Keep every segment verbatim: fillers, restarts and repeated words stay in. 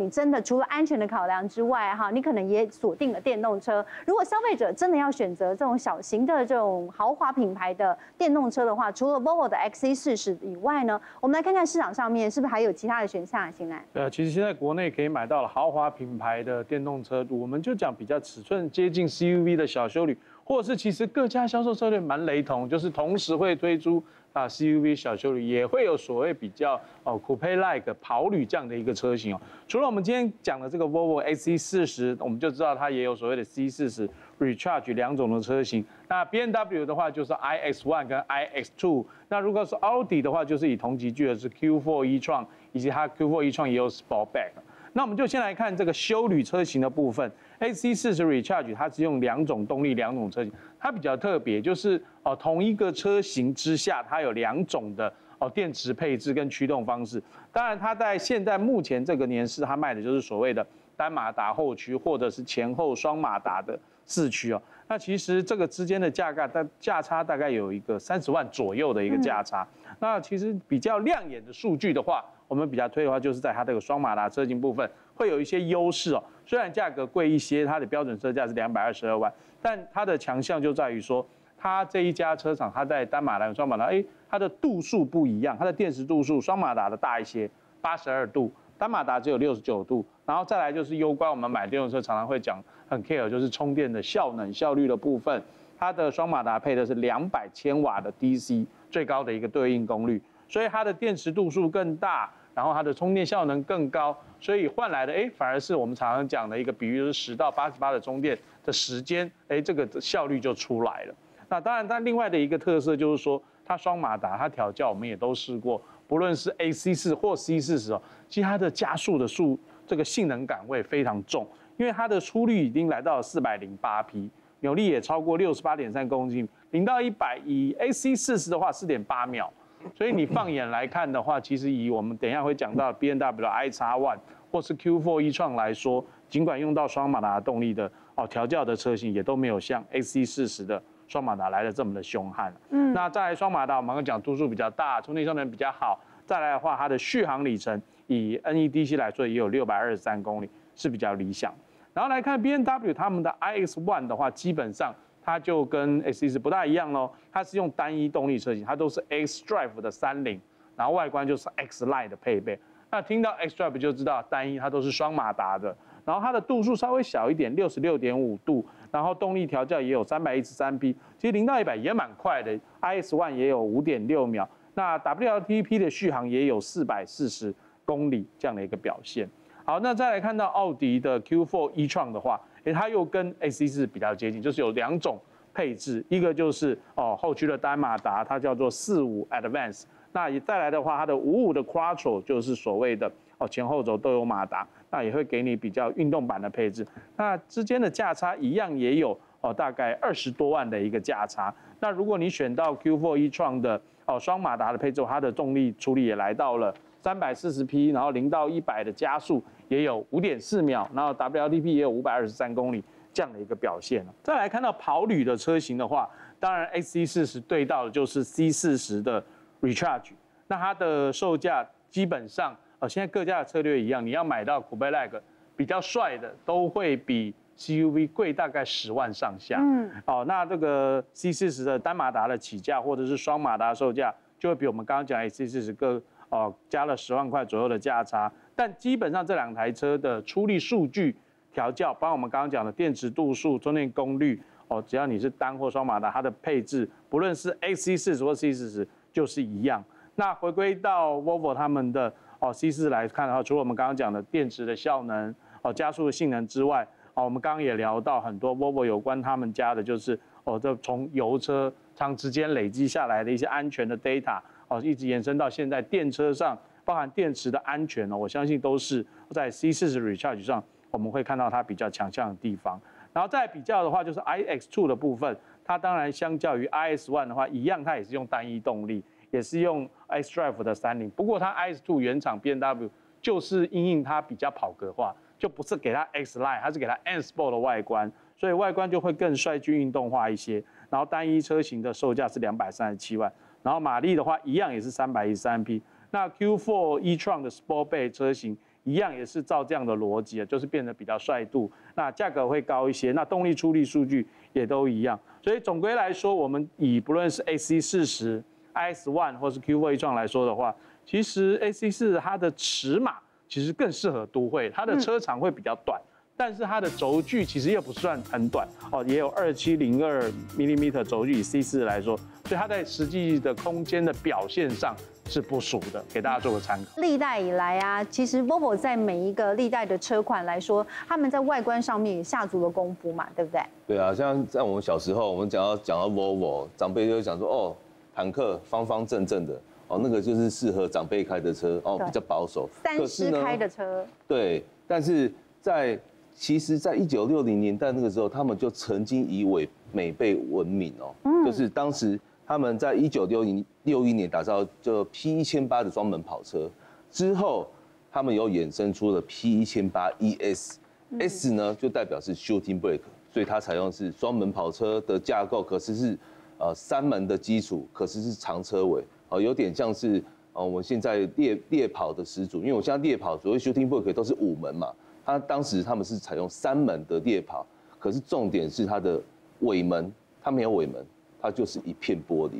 你真的除了安全的考量之外，哈，你可能也锁定了电动车。如果消费者真的要选择这种小型的这种豪华品牌的电动车的话，除了 Volvo 的 X C 四十 以外呢，我们来看看市场上面是不是还有其他的选项啊？新兰，呃，其实现在国内可以买到了豪华品牌的电动车，我们就讲比较尺寸接近 C U V 的小休旅，或者是其实各家销售策略蛮雷同，就是同时会推出。 啊 ，C U V 小休旅也会有所谓比较哦 coupe-like 跑旅这样的一个车型哦。除了我们今天讲的这个 Volvo X C 四十，我们就知道它也有所谓的 C 四十 Recharge 两种的车型。那 B M W 的话就是 I X 一 跟 I X 二。那如果是 Audi 的话，就是以同级距的是 Q 四 e-tron 以及它 Q 四 e-tron 也有 Sportback。那我们就先来看这个休旅车型的部分。 X C 四十 Recharge 它是用两种动力、两种车型，它比较特别，就是哦同一个车型之下，它有两种的哦电池配置跟驱动方式。当然，它在现在目前这个年式，它卖的就是所谓的单马达后驱或者是前后双马达的四驱哦。那其实这个之间的价格大价差大概有一个三十万左右的一个价差。嗯、那其实比较亮眼的数据的话，我们比较推的话，就是在它这个双马达车型部分。 会有一些优势哦，虽然价格贵一些，它的标准车价是两百二十二万，但它的强项就在于说，它这一家车厂，它在单马达、双马达，哎，它的度数不一样，它的电池度数，双马达的大一些， 八十二度，单马达只有六十九度。然后再来就是攸关我们买电动车常常会讲很 care， 就是充电的效能、效率的部分，它的双马达配的是两百千瓦的 D C， 最高的一个对应功率，所以它的电池度数更大。 然后它的充电效能更高，所以换来的哎，反而是我们常常讲的一个比喻，就是十到八十八的充电的时间，哎，这个效率就出来了。那当然，它另外的一个特色就是说，它双马达，它调教我们也都试过，不论是 A C 四或 C 四十哦，其实它的加速的速这个性能感会非常重，因为它的出力已经来到了四百零八匹，扭力也超过 六十八点三公斤，零到一百以 A C 四十的话 四点八秒。 所以你放眼来看的话，其实以我们等一下会讲到 B M W 的 I X 一 或是 Q 四 e-tron 来说，尽管用到双马达动力的哦调教的车型，也都没有像 X C 四十的双马达来的这么的凶悍。嗯，那再来双马达，我们刚刚讲度数比较大，充电效能比较好。再来的话，它的续航里程以 N E D C 来说也有六百二十三公里，是比较理想。然后来看 B M W 他们的 I X 一 的话，基本上。 它就跟 X 四十不大一样咯，它是用单一动力车型，它都是 X Drive 的三菱，然后外观就是 X Line 的配备。那听到 X Drive 就知道单一，它都是双马达的。然后它的度数稍微小一点， 六十六点五度，然后动力调教也有三百一十三匹，其实零到一百也蛮快的。I X 一 也有 五点六秒，那 W L T P 的续航也有四百四十公里这样的一个表现。好，那再来看到奥迪的 Q 四 e-tron 的话。 哎，它又跟 X C 四十比较接近，就是有两种配置，一个就是哦后驱的单马达，它叫做四五 Advance， 那也再来的话，它的五五的 Quattro 就是所谓的哦前后轴都有马达，那也会给你比较运动版的配置，那之间的价差一样也有哦大概二十多万的一个价差。那如果你选到 Q 四 e-tron 的哦双马达的配置，它的动力处理也来到了三百四十匹，然后零到一百的加速。 也有 五点四秒，然后 W L T P 也有五百二十三公里这样的一个表现。再来看到跑旅的车型的话，当然 X C 四十对到的就是 C 四十的 Recharge， 那它的售价基本上呃现在各家的策略一样，你要买到 Coupe-like 比较帅的，都会比 C U V 贵大概十万上下。嗯，哦，那这个 C 四十的单马达的起价或者是双马达售价，就会比我们刚刚讲 X C 四十更哦加了十万块左右的价差。 但基本上这两台车的出力数据调教，包括我们刚刚讲的电池度数、充电功率哦，只要你是单或双马达，它的配置不论是 X C 四十或 C 四十就是一样。那回归到 Volvo 他们的哦 C 四十来看的话，除了我们刚刚讲的电池的效能哦、加速的性能之外，哦我们刚刚也聊到很多 Volvo 有关他们家的就是哦这从油车长时间累积下来的一些安全的 data 哦，一直延伸到现在电车上。 包含电池的安全呢，我相信都是在 C 四十 Recharge 上我们会看到它比较强项的地方。然后再比较的话，就是 I X 二 的部分，它当然相较于 I X 一 的话，一样它也是用单一动力，也是用 X Drive 的三菱。不过它 I X 二 原厂 B M W 就是因应它比较跑格化，就不是给它 X Line， 它是给它 N Sport 的外观，所以外观就会更帅气运动化一些。然后单一车型的售价是两百三十七万，然后马力的话一样也是三百一十三匹。 那 Q 四 e-tron 的 Sportback 车型一样也是照这样的逻辑，就是变得比较帅度，那价格会高一些，那动力出力数据也都一样。所以总归来说，我们以不论是 X C 四十、I X 一 或是 Q 四 e-tron 来说的话，其实 X C 四十它的尺码其实更适合都会，它的车长会比较短。嗯，但是它的轴距其实又不算很短哦，也有二七零二 millimeter 轴距，以 C 四十来说，所以它在实际的空间的表现上是不俗的，给大家做个参考。历代以来啊，其实 Volvo 在每一个历代的车款来说，他们在外观上面也下足了功夫嘛，对不对？对啊，像在我们小时候，我们讲到讲到 Volvo， 长辈就会讲说，哦，坦克方方正正的。哦，那个就是适合长辈开的车哦，比较保守。三师开的车。对，但是在其实，在一九六零年代那个时候，他们就曾经以美美被闻名哦。嗯。就是当时他们在一九六零六一年打造就 P 一千八的双门跑车之后，他们又衍生出了 P 一千八 E S。S 呢就代表是 Shooting Brake， 所以它采用是双门跑车的架构，可是是呃三门的基础，可是是长车尾。哦，有点像是呃我们现在猎猎跑的始祖，因为我现在猎跑所谓 shooting brake 都是五门嘛，它当时他们是采用三门的猎跑，可是重点是它的尾门，它没有尾门，它就是一片玻璃，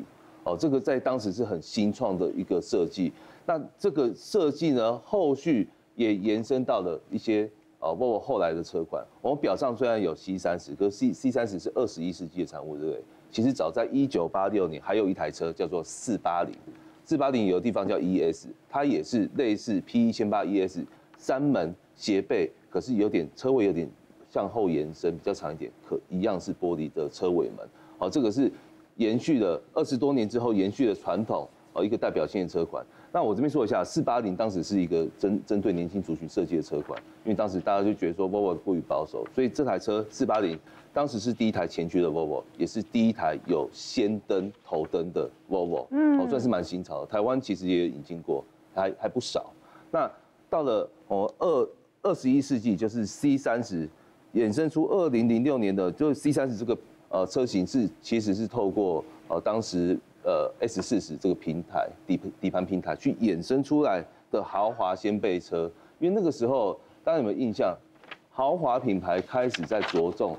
哦，这个在当时是很新创的一个设计。那这个设计呢，后续也延伸到了一些哦，包括后来的车款。我们表上虽然有 C 三十，可是 C C 三十是二十一世纪的产物，对不对？其实早在一九八六年，还有一台车叫做四八零，四八零有的地方叫 E S， 它也是类似 P 一千八 E S 三门斜背，可是有点车尾有点向后延伸，比较长一点，可一样是玻璃的车尾门。哦，这个是延续了二十多年之后延续的传统，哦，一个代表性的车款。那我这边说一下，四八零当时是一个针针对年轻族群设计的车款，因为当时大家就觉得说 Volvo 过于保守，所以这台车四八零。当时是第一台前驱的 Volvo， 也是第一台有氙灯头灯的 Volvo， 嗯，算是蛮新潮的。台湾其实也引进过，还还不少。那到了哦二二十一世纪，就是 C 三十，衍生出二零零六年的，就是 C 三十这个呃车型是其实是透过呃当时呃 S 四十这个平台底底盘平台去衍生出来的豪华掀背车。因为那个时候大家有没有印象，豪华品牌开始在着重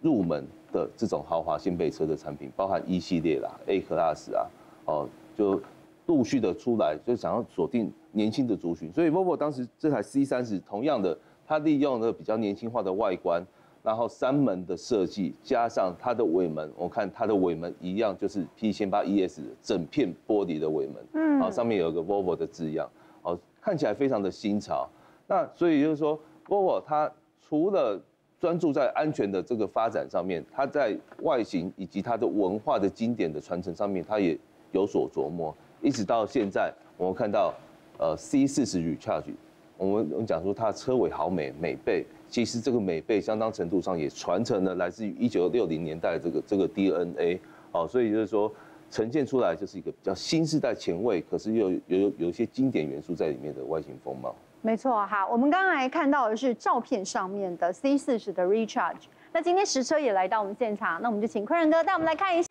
入门的这种豪华掀背车的产品，包含一系列啦、A Class 啊，哦，就陆续的出来，就想要锁定年轻的族群。所以 Volvo 当时这台 C 三十，同样的，它利用了比较年轻化的外观，然后三门的设计，加上它的尾门，我看它的尾门一样就是 P 一千八 E S 整片玻璃的尾门，嗯，然后上面有一个 Volvo 的字样，哦，看起来非常的新潮。那所以就是说 ，Volvo 它除了专注在安全的这个发展上面，它在外形以及它的文化的经典的传承上面，它也有所琢磨。一直到现在，我们看到，呃 ，C 四十 Recharge， 我们我们讲说它的车尾好美美背，其实这个美背相当程度上也传承了来自于一九六零年代的这个这个 D N A 哦，所以就是说呈现出来就是一个比较新时代前卫，可是又有有有一些经典元素在里面的外形风貌。没错哈，我们刚才看到的是照片上面的 C 四十的 Recharge。那今天实车也来到我们现场，那我们就请坤仁哥带我们来看一下。